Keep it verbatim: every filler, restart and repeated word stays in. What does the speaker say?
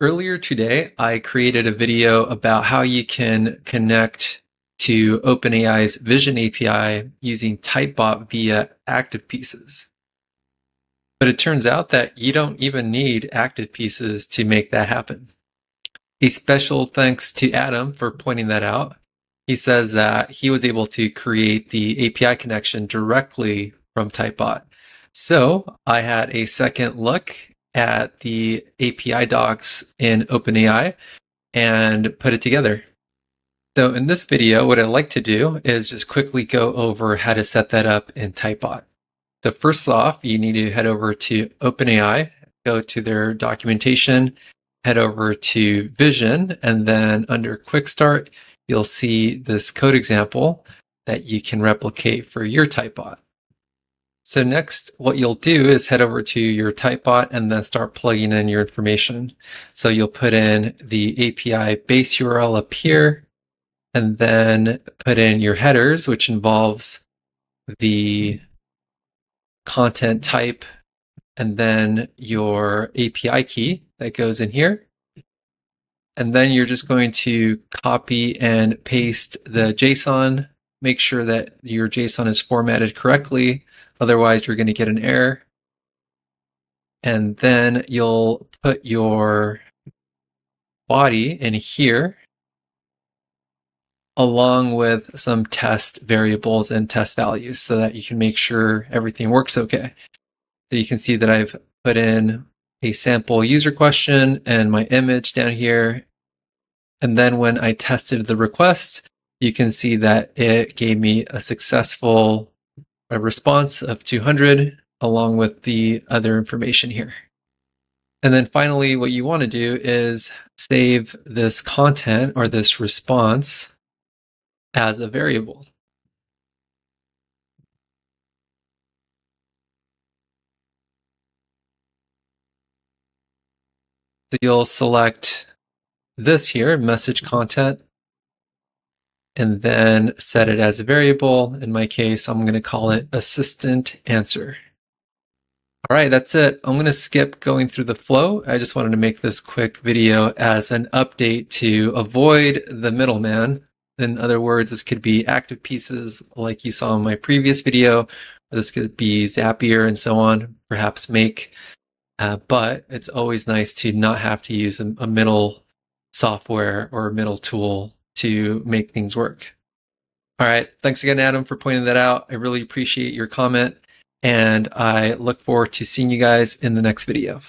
Earlier today, I created a video about how you can connect to OpenAI's Vision A P I using Typebot via ActivePieces. But it turns out that you don't even need ActivePieces to make that happen. A special thanks to Adam for pointing that out. He says that he was able to create the A P I connection directly from Typebot. So I had a second look at the A P I docs in OpenAI and put it together. So in this video, what I'd like to do is just quickly go over how to set that up in Typebot. So first off, you need to head over to OpenAI, go to their documentation, head over to Vision, and then under Quick Start, you'll see this code example that you can replicate for your Typebot. So next, what you'll do is head over to your Typebot and then start plugging in your information. So you'll put in the A P I base U R L up here, and then put in your headers, which involves the content type, and then your A P I key that goes in here. And then you're just going to copy and paste the JSON. Make sure that your JSON is formatted correctly. Otherwise, you're going to get an error. And then you'll put your body in here, along with some test variables and test values so that you can make sure everything works okay. So you can see that I've put in a sample user question and my image down here. And then when I tested the request, you can see that it gave me a successful response of two hundred along with the other information here. And then finally, what you want to do is save this content or this response as a variable. So you'll select this here, message content, and then set it as a variable. In my case, I'm going to call it assistant answer. All right, that's it. I'm going to skip going through the flow. I just wanted to make this quick video as an update to avoid the middleman. In other words, this could be ActivePieces like you saw in my previous video, or this could be Zapier and so on, perhaps Make, uh, but it's always nice to not have to use a, a middle software or a middle tool to make things work. All right, thanks again, Adam, for pointing that out. I really appreciate your comment, and I look forward to seeing you guys in the next video.